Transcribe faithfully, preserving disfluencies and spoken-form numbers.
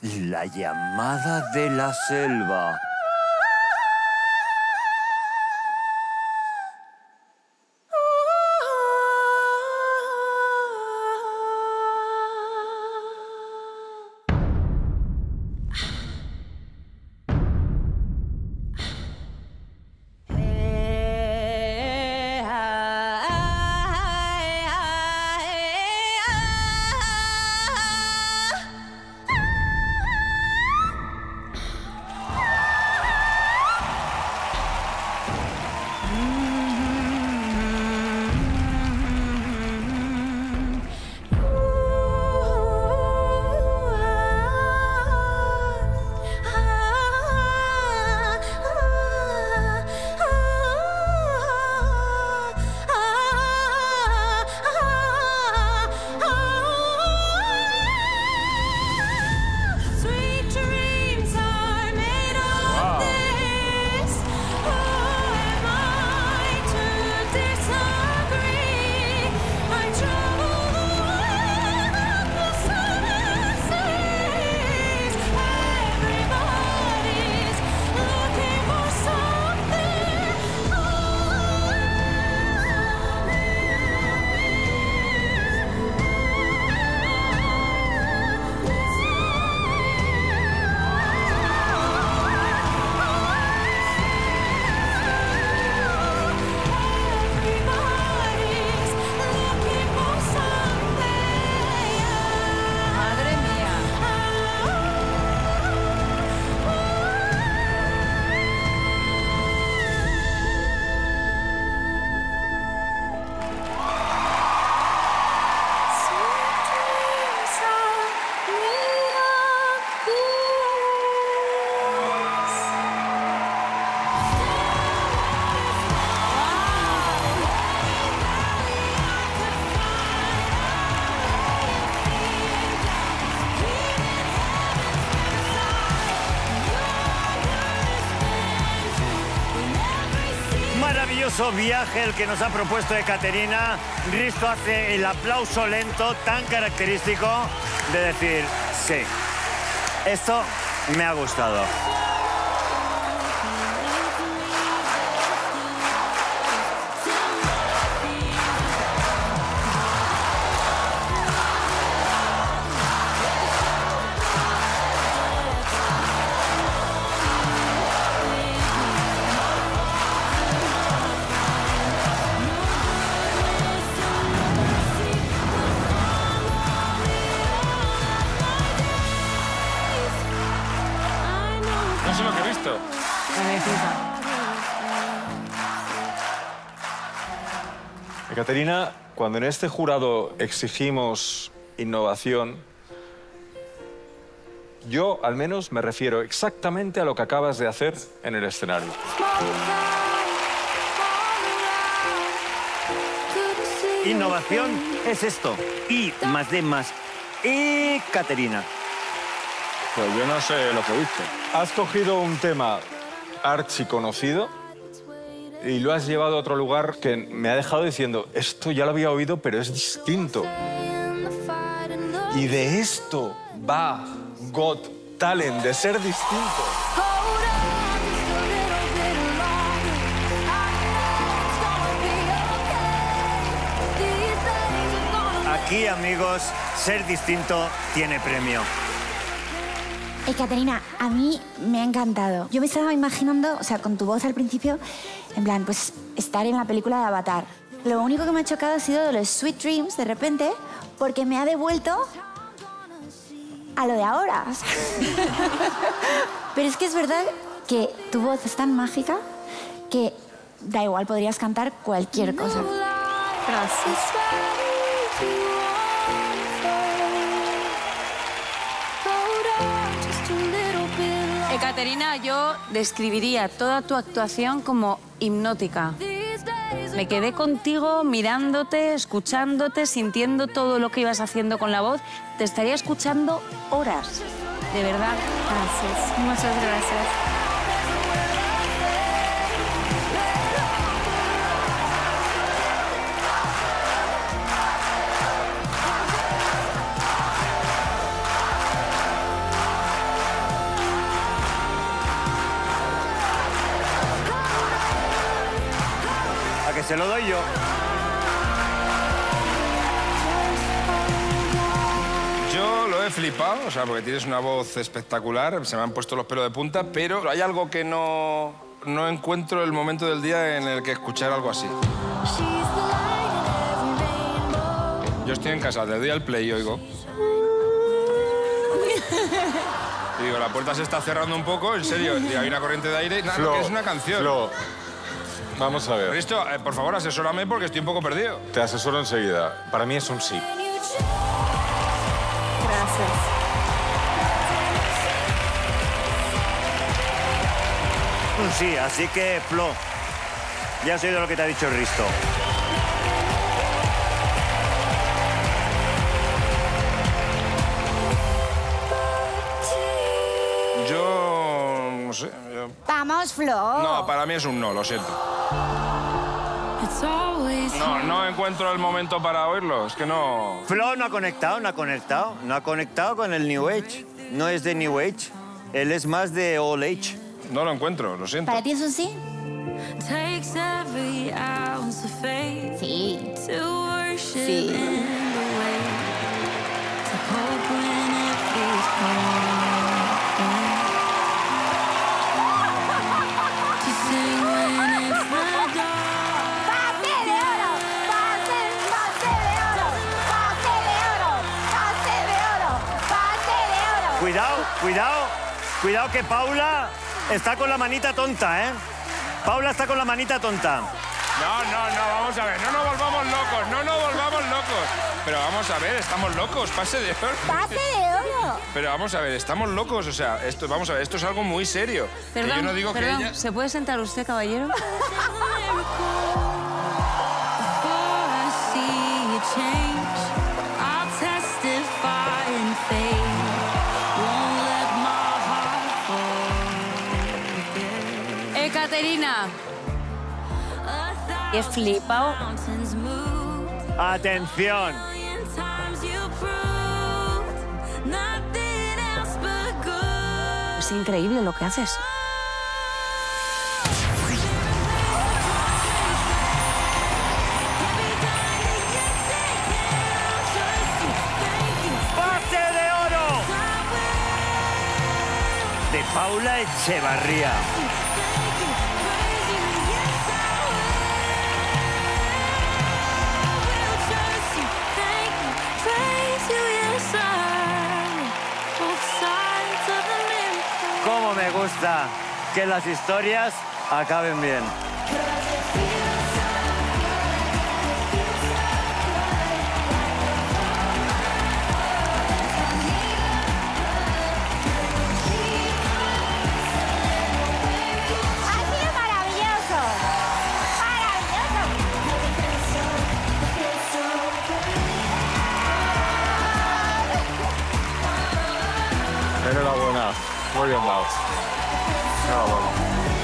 La llamada de la selva. Viaje el que nos ha propuesto Ekaterina. Risto hace el aplauso lento tan característico de decir sí. Esto me ha gustado. Ekaterina, cuando en este jurado exigimos innovación, yo al menos me refiero exactamente a lo que acabas de hacer en el escenario. Innovación es esto. I más D más Ekaterina. Pues yo no sé lo que viste. Has cogido un tema archiconocido y lo has llevado a otro lugar que me ha dejado diciendo esto ya lo había oído, pero es distinto. Y de esto va God Talent, de ser distinto. Aquí, amigos, ser distinto tiene premio. Ekaterina, a mí me ha encantado. Yo me estaba imaginando, o sea, con tu voz al principio, en plan, pues estar en la película de Avatar. Lo único que me ha chocado ha sido de los Sweet Dreams, de repente, porque me ha devuelto a lo de ahora. Pero es que es verdad que tu voz es tan mágica que da igual, podrías cantar cualquier cosa. Gracias. Ekaterina, yo describiría toda tu actuación como hipnótica. Me quedé contigo mirándote, escuchándote, sintiendo todo lo que ibas haciendo con la voz. Te estaría escuchando horas, de verdad. Gracias. Muchas gracias. se lo doy yo. Yo lo he flipado, o sea, porque tienes una voz espectacular, se me han puesto los pelos de punta, pero hay algo que no, no encuentro el momento del día en el que escuchar algo así. Yo estoy en casa, le doy al play y oigo. Y digo, la puerta se está cerrando un poco, en serio, y hay una corriente de aire. Nada, Flo, que es una canción. Flo, vamos a ver. Risto, eh, por favor, asesórame porque estoy un poco perdido. Te asesoro enseguida. Para mí es un sí. Gracias. Un sí, así que, Flo, ya has oído lo que te ha dicho Risto. Vamos, Flo. No, para mí es un no, lo siento. No, no encuentro el momento para oírlo, es que no... Flo no ha conectado, no ha conectado. No ha conectado con el New Age. No es de New Age, él es más de Old Age. No lo encuentro, lo siento. ¿Para ti eso sí? Sí. Sí. Cuidado, cuidado, cuidado que Paula está con la manita tonta, ¿eh? Paula está con la manita tonta. No, no, no, vamos a ver, no nos volvamos locos, no nos volvamos locos. Pero vamos a ver, estamos locos, pase de oro. Pase de oro. Pero vamos a ver, estamos locos, o sea, esto, vamos a ver, esto es algo muy serio. Perdón, que yo no digo perdón, que ella... ¿se puede sentar usted, caballero? Ekaterina. Qué flipao. Atención. Es increíble lo que haces. ¡Pase de oro! De Paula Echevarría. Cómo me gusta que las historias acaben bien. Enhorabuena. Muy bien, Lau. Enhorabuena.